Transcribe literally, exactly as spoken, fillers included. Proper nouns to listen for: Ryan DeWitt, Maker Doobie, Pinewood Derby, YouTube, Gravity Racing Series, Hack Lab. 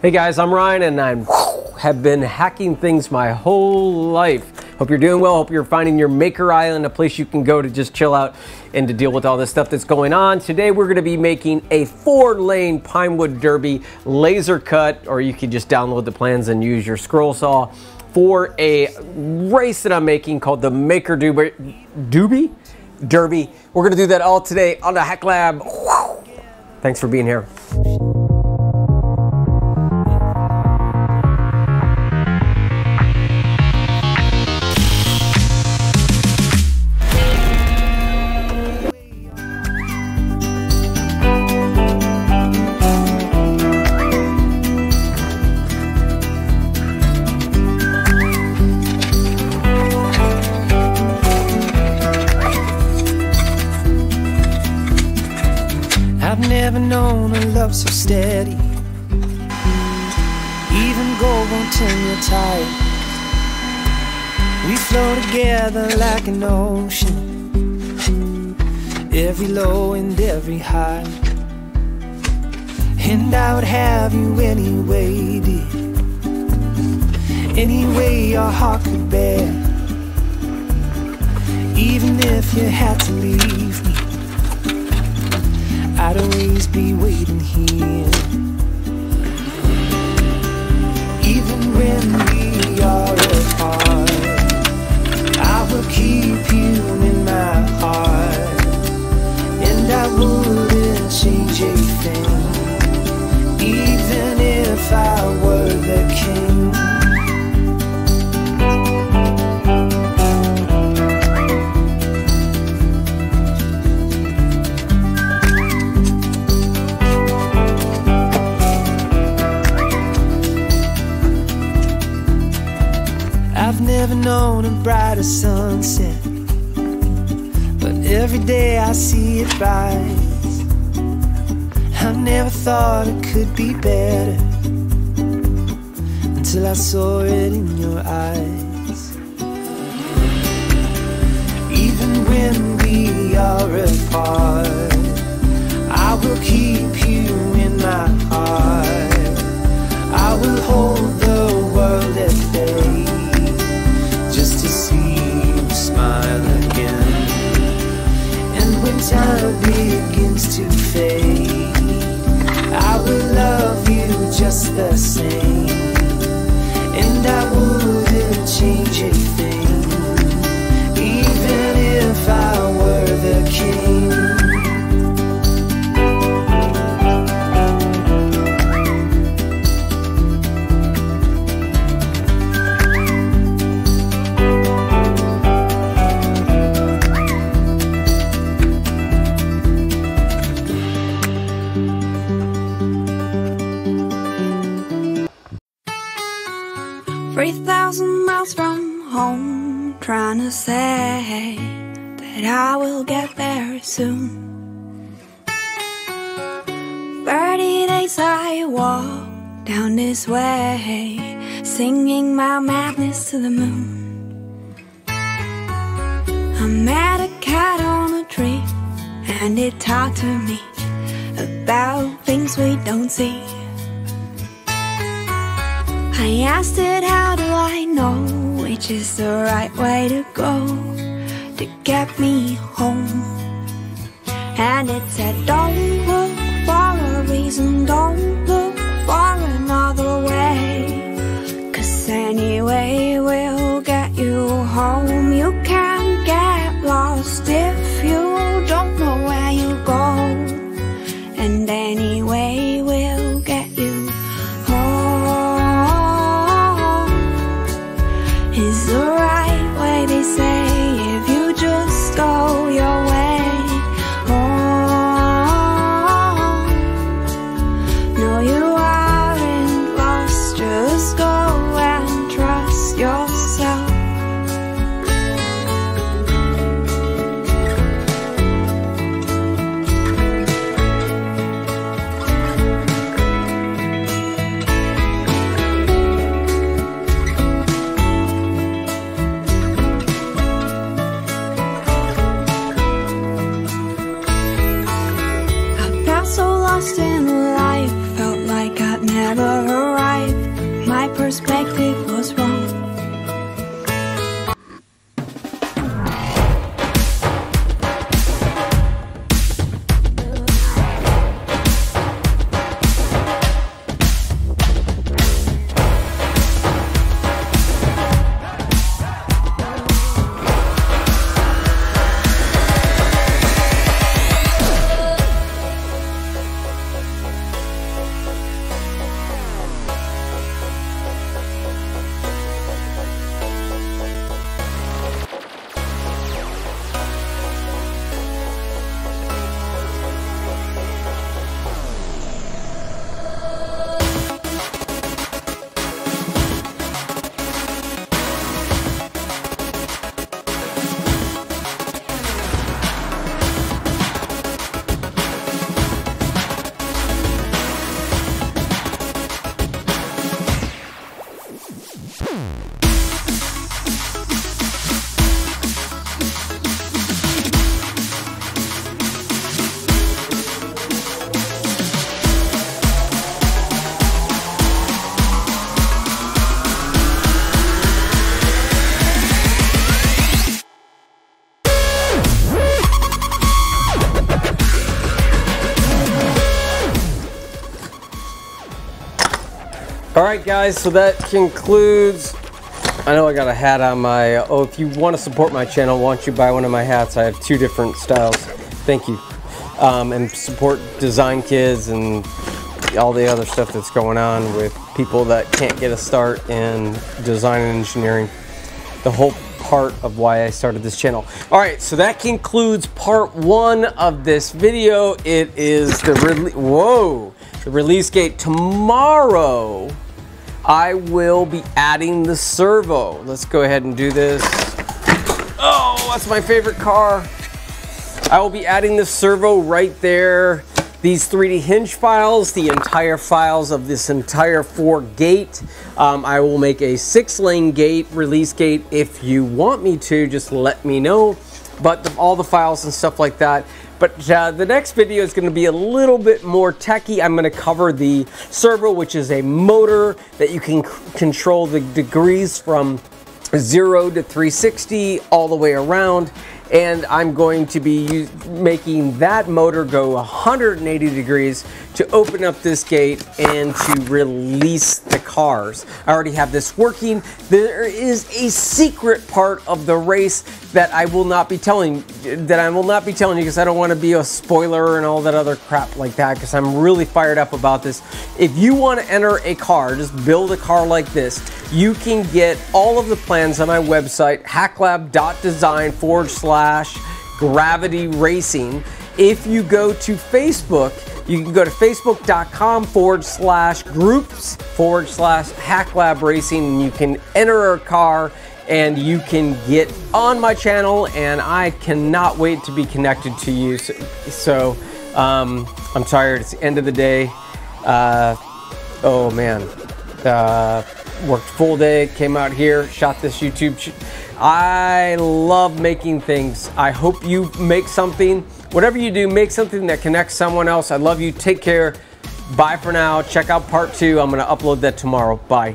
Hey guys, I'm Ryan and I have been hacking things my whole life. Hope you're doing well. Hope you're finding your Maker Island, a place you can go to just chill out and to deal with all this stuff that's going on. Today we're going to be making a four-lane Pinewood Derby laser cut, or you can just download the plans and use your scroll saw for a race that I'm making called the Maker Doobie Derby. We're going to do that all today on the Hack Lab. Thanks for being here. I've never known a love so steady. Even gold won't turn your tide. We flow together like an ocean, every low and every high. And I would have you anyway, dear, any way your heart could bear. Even if you had to leave me, I'd always be waiting here. Even when we are apart, I will keep you in my heart, and I wouldn't change a thing, even if I were the king. I've never known a brighter sunset, but every day I see it rise. I never thought it could be better until I saw it in your eyes. Even when we are apart, I will keep you in my heart. I will hold the world at bay, just to see you smile again. And when time begins to fade, I will love you just the same, and I wouldn't change a thing, even if I were the king. three thousand miles from home, trying to say that I will get there soon. Thirty days I walk down this way, singing my madness to the moon. I met a cat on a tree, and it talked to me about things we don't see. I asked it, how do I know which is the right way to go to get me home? And it said, don't look for a reason, don't look for another way, 'cause anyway we'll get you home. You can't get lost if you don't know where you go, and anyway we'll get you. You perspective was wrong. Alright guys, so that concludes. I know I got a hat on my, oh, if you want to support my channel, why don't you buy one of my hats? I have two different styles. Thank you. Um, and support Design Kids and all the other stuff that's going on with people that can't get a start in design and engineering. The whole part of why I started this channel. Alright, so that concludes part one of this video. It is the, re whoa, the release date tomorrow. I will be adding the servo. Let's go ahead and do this. Oh, that's my favorite car. I will be adding the servo right there. These three D hinge files, the entire files of this entire four gate. Um, I will make a six lane gate, release gate. If you want me to, just let me know. But the, all the files and stuff like that. But uh, the next video is gonna be a little bit more techy. I'm gonna cover the servo, which is a motor that you can control the degrees from zero to three sixty all the way around. And I'm going to be making that motor go one hundred eighty degrees to open up this gate and to release the cars. I already have this working. There is a secret part of the race that I will not be telling that I will not be telling you because I don't want to be a spoiler and all that other crap like that, because I'm really fired up about this. If you want to enter a car, just build a car like this, you can get all of the plans on my website, hacklab.design forward slash Gravity Racing. If you go to Facebook, you can go to facebook.com forward slash groups forward slash Hack Lab Racing, and you can enter a car and you can get on my channel, and I cannot wait to be connected to you. So, so um, I'm tired, it's the end of the day. Uh, oh man, uh, worked full day, came out here, shot this YouTube. I love making things. I hope you make something. Whatever you do, make something that connects someone else. I love you. Take care. Bye for now. Check out part two. I'm going to upload that tomorrow. Bye.